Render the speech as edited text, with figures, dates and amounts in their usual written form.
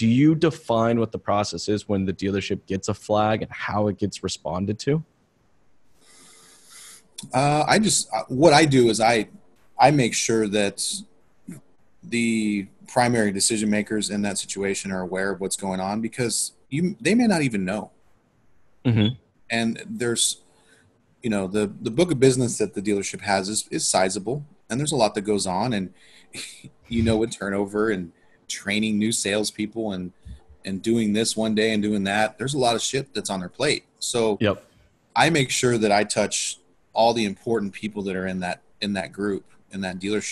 Do you define what the process is when the dealership gets a flag and how it gets responded to? What I do is I make sure that the primary decision makers in that situation are aware of what's going on, because they may not even know. Mm-hmm. And there's, you know, the book of business that the dealership has is sizable, and there's a lot that goes on, and with turnover and training new salespeople and doing this one day and doing that, there's a lot of shit that's on their plate. So yep. I make sure that I touch all the important people that are in that group, in that dealership.